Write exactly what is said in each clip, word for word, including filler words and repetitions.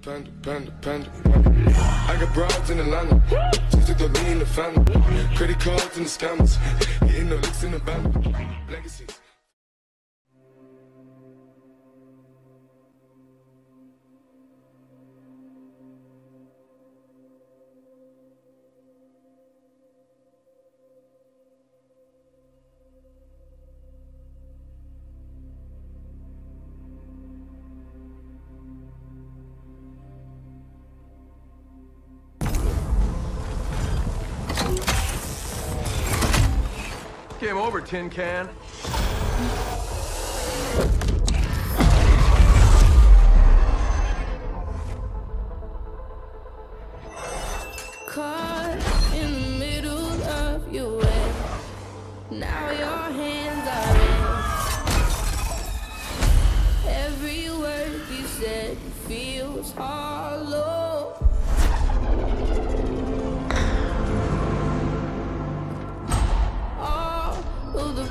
Panda, panda, panda, panda. I got broads in Atlanta. Just took the lean in the family. Credit cards in the scammers. Hitting the licks in the band. Legacies. Game over, tin can. Caught in the middle of your way. Now your hands are in. Every word you said feels hollow.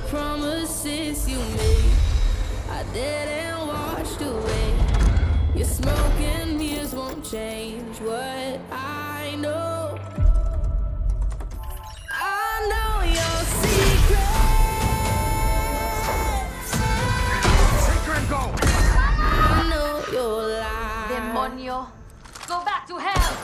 Promises you made, I didn't wash away. Your smoking mirrors won't change what I know. I know your secrets. Secret go. I know your lies. Demonio, go back to hell.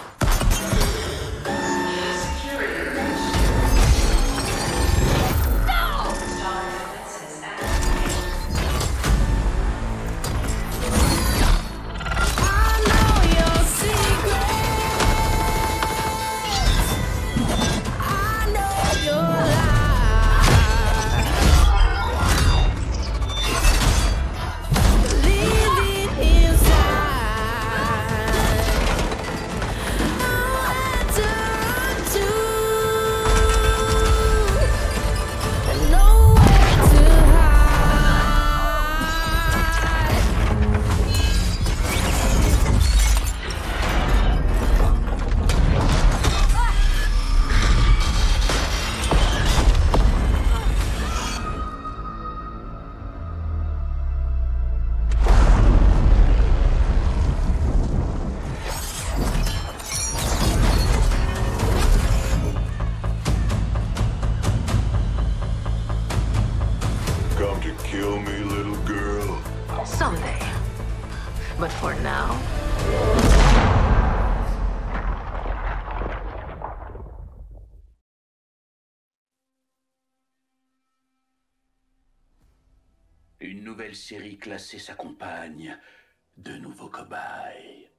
Kill me, little girl. Someday. But for now... Une nouvelle série classée s'accompagne de nouveaux cobayes.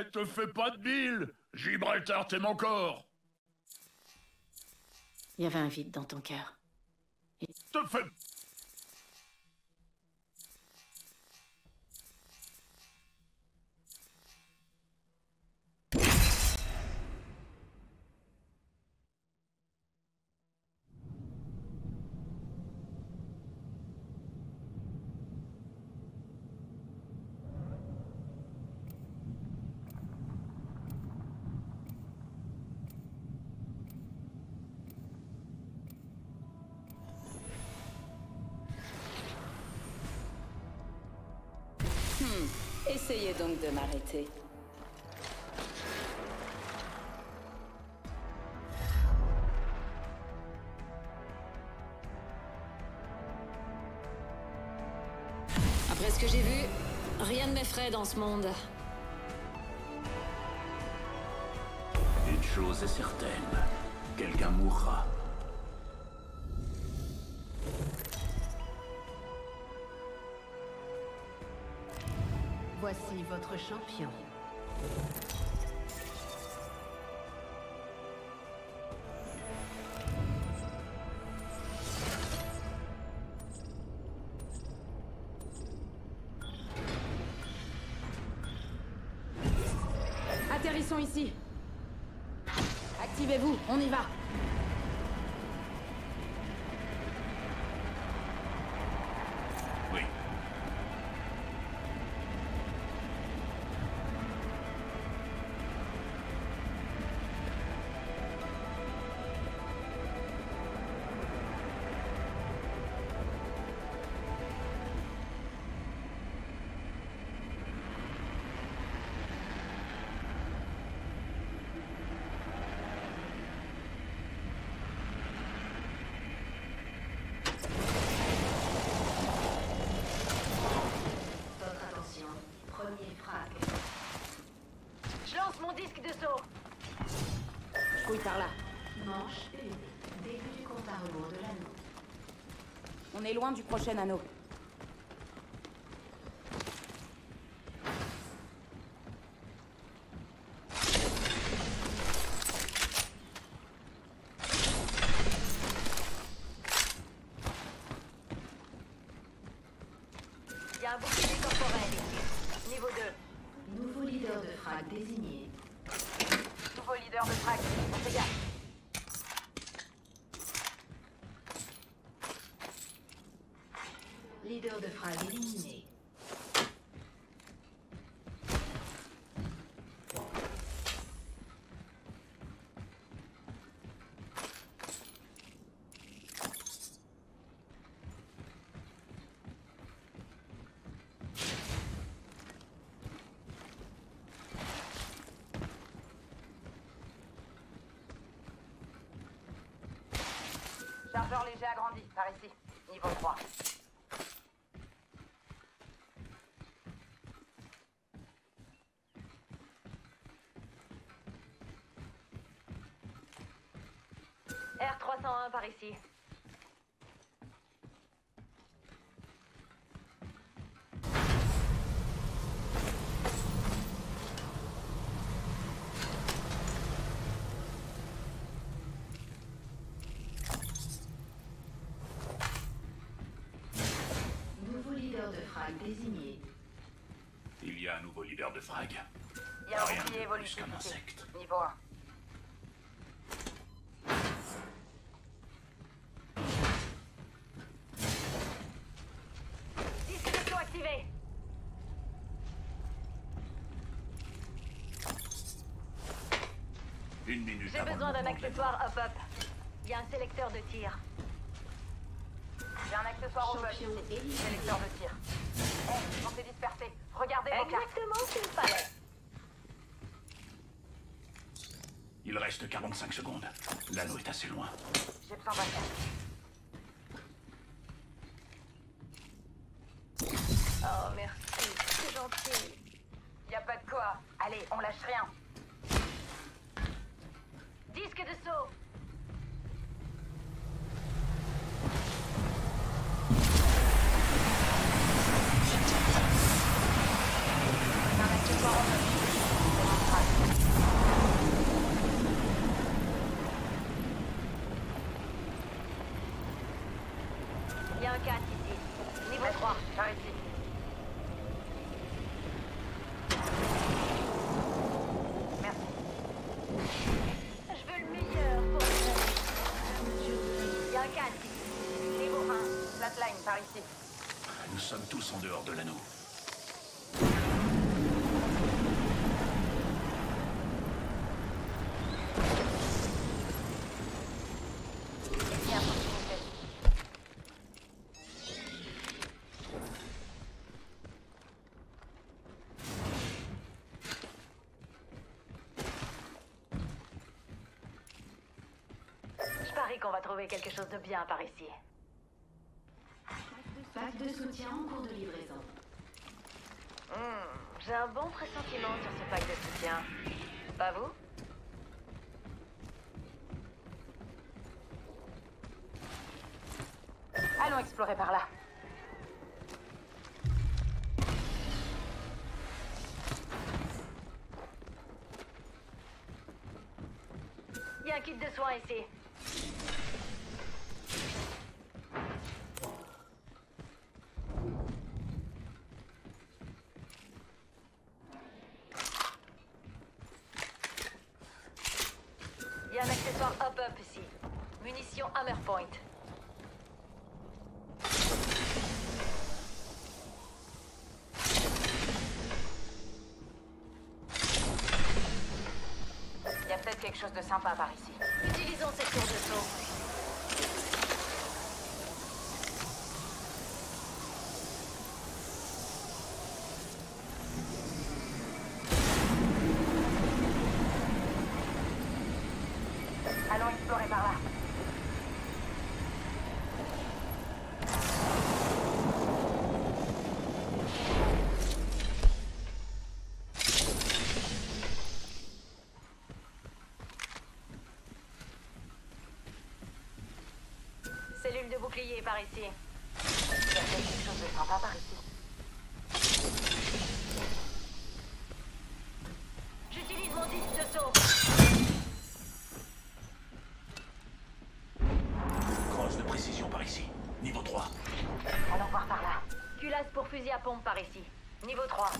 Eh, te fais pas de bile! Gibraltar, t'es mon corps! Il y avait un vide dans ton cœur. Et... Te fais... Essayez donc de m'arrêter. Après ce que j'ai vu, rien ne m'effraie dans ce monde. Une chose est certaine, quelqu'un mourra. Voici votre champion. Atterrissons ici. Activez-vous, on y va. Par là. Manche un. Début du compte à rebours de l'anneau. On est loin du prochain anneau. Il y a un bouclier corporel. Niveau deux. Nouveau leader de frag désigné. Nouveau leader de frag. Leader de frag éliminé. Chargeur léger agrandi, par ici, niveau trois. R trois cent un par ici. Nouveau leader de frag désigné. Il y a un nouveau leader de frag. Il y a un bouclier évolutif. Plus qu'un insecte. Niveau un. J'ai besoin d'un accessoire hop-up. Il y a un sélecteur de tir. J'ai un accessoire hop-up. Sélecteur de tir. Eh, hey, on s'est dispersés. Regardez vos cartes. Exactement, c'est une palette. Il reste quarante-cinq secondes. L'anneau est assez loin. J'ai besoin d'un casque. Oh, merci. C'est gentil. Y a pas de quoi. Allez, on lâche rien. Disque de saut. Non, Il y a un cas ici. Niveau trois, par ici. Merci. Je veux le meilleur pour vous. Il y a un cas ici. Niveau un, flatline, par ici. Nous sommes tous en dehors de l'anneau. Qu'on va trouver quelque chose de bien par ici. Pack de soutien en cours de livraison. Mmh, j'ai un bon pressentiment sur ce pack de soutien. Pas vous? Allons explorer par là. Il y a un kit de soins ici. Hop-up ici. Munitions Hammerpoint. Il y a peut-être quelque chose de sympa par ici. Utilisons cette tour de saut. Cellule de bouclier par ici. Il y a quelque chose de sympa par ici. J'utilise mon disque de saut. Crosse de précision par ici. Niveau trois. Allons voir par là. Culasse pour fusil à pompe par ici. Niveau trois.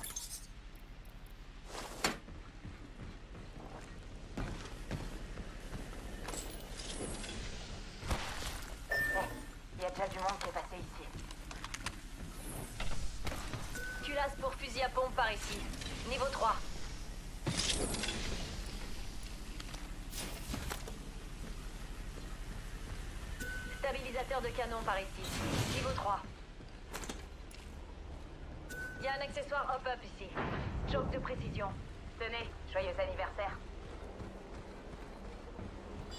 Il y a du monde qui est passé ici. Culasse pour fusil à pompe par ici. Niveau trois. Stabilisateur de canon par ici. Niveau trois. Il y a un accessoire hop-up ici. Choc de précision. Tenez, joyeux anniversaire.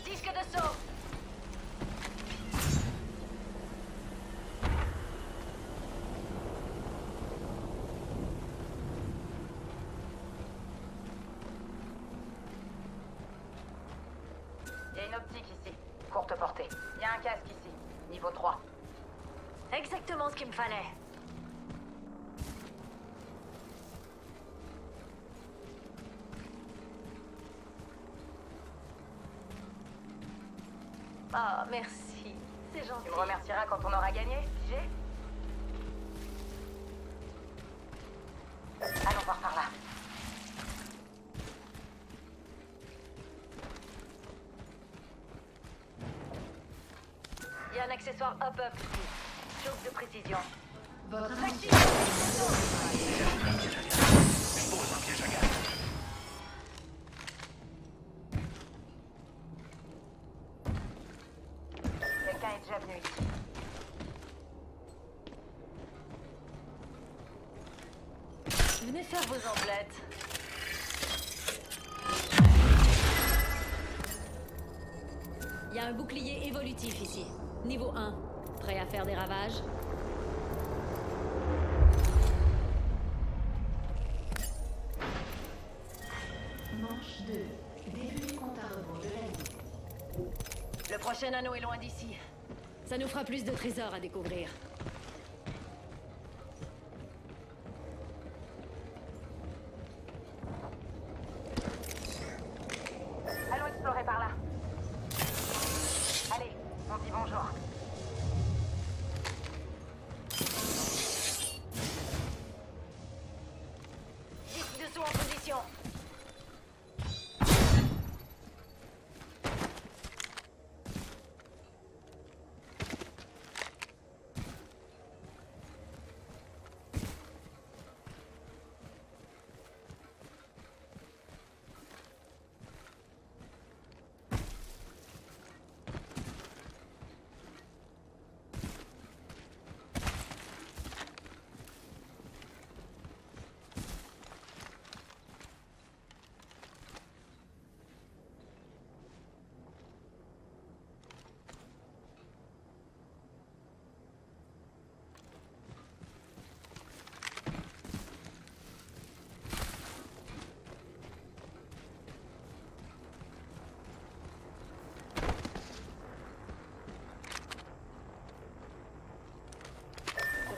Disque de saut. Courte portée. Il y a un casque ici. Niveau trois. Exactement ce qu'il me fallait. Ah, merci. C'est gentil. Tu me remercieras quand on aura gagné, G. Allons voir par là. Un accessoire hop-up ici. Chose de précision. Votre activité. Je pose un piège à gaz. Quelqu'un est déjà venu ici. Venez faire vos emplettes. Il y a un bouclier évolutif ici. Niveau un, prêt à faire des ravages? Manche deux, début du compte à rebours de la nuit. Le prochain anneau est loin d'ici. Ça nous fera plus de trésors à découvrir.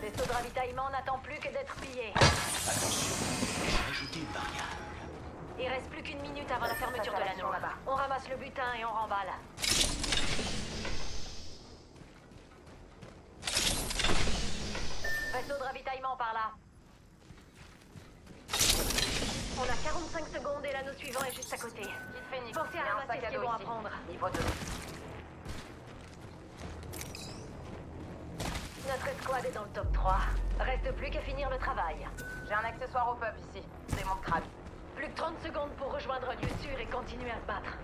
Le vaisseau de ravitaillement n'attend plus que d'être pillé. Attention, j'ai ajouté une variable. Il reste plus qu'une minute avant la fermeture de l'anneau. On ramasse le butin et on remballe. Réseau de ravitaillement par là. On a quarante-cinq secondes et l'anneau suivant est juste à côté. Pensez à ramasser ce qui est bon à prendre. Notre escouade est dans le top trois. Reste plus qu'à finir le travail. J'ai un accessoire au pub ici. C'est mon crâne. Plus que trente secondes pour rejoindre un lieu sûr et continuer à se battre.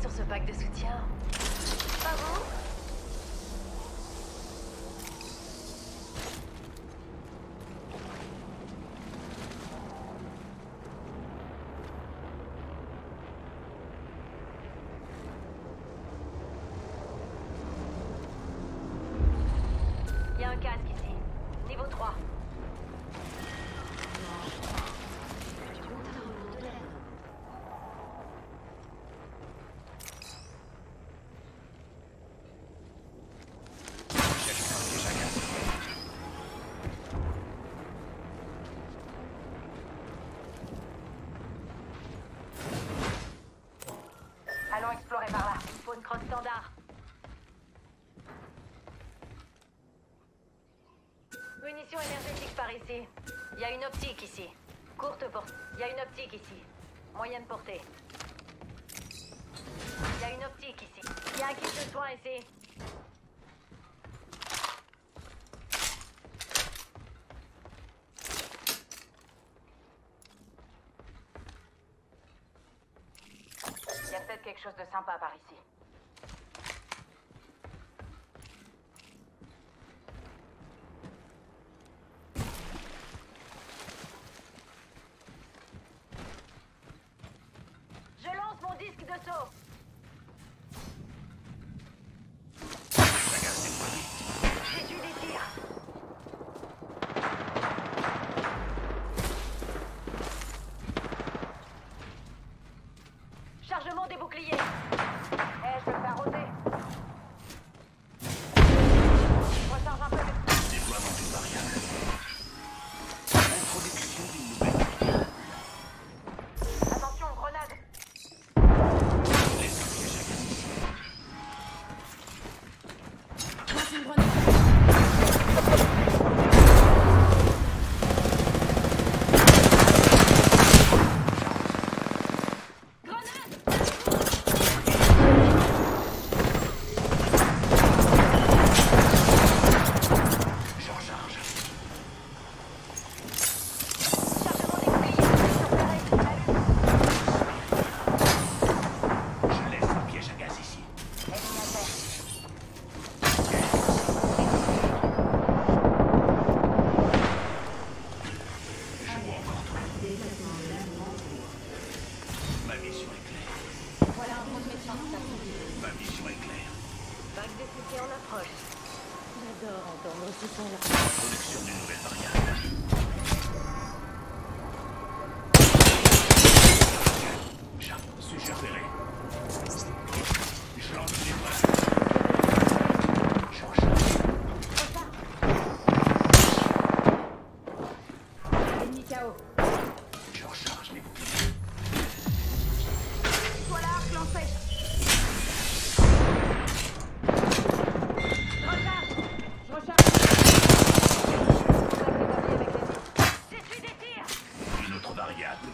Sur ce pack de soutien. Pas vous ? Il y a un casque ici. Niveau trois. Standard. Munitions énergétiques par ici. Il y a une optique ici. Courte portée. Il y a une optique ici. Moyenne portée. Il y a une optique ici. Il y a un kit de soins ici. Il y a peut-être quelque chose de sympa par ici.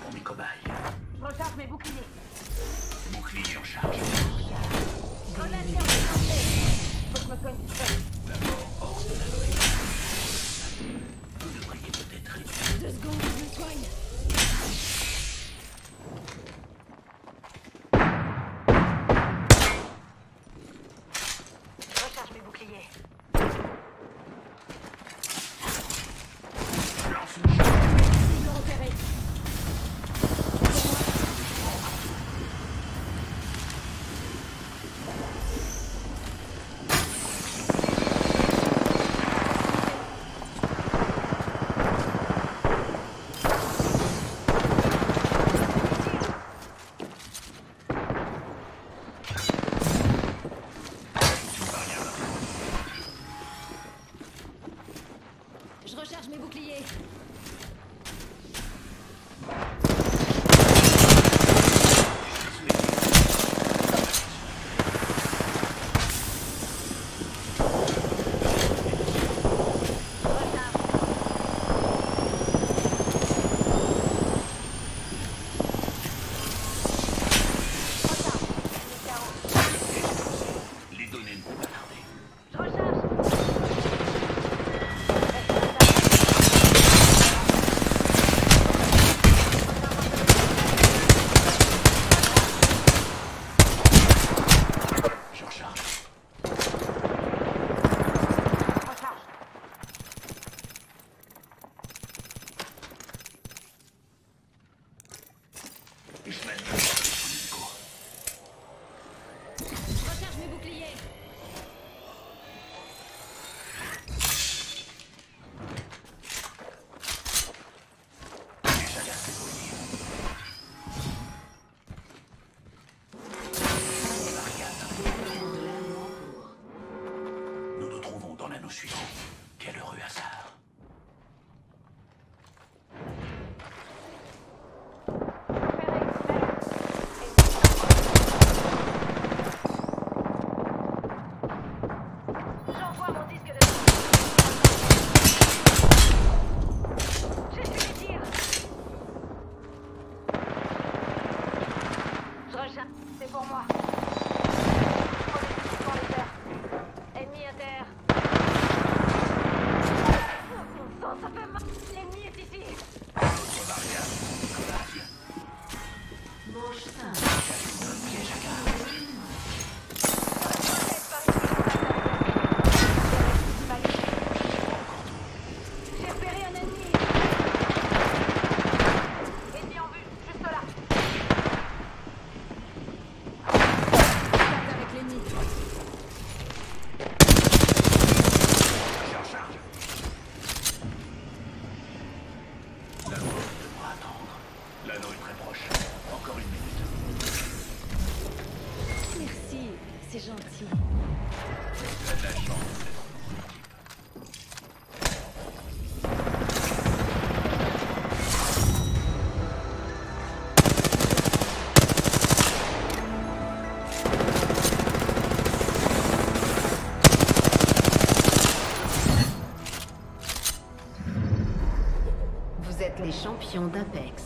Pour mes cobayes. Je recharge mes boucliers. Bouclier en charge. D'abord, hors de la logique. Vous devriez peut-être réduire. Deux secondes, je me soigne. Les champions d'Apex.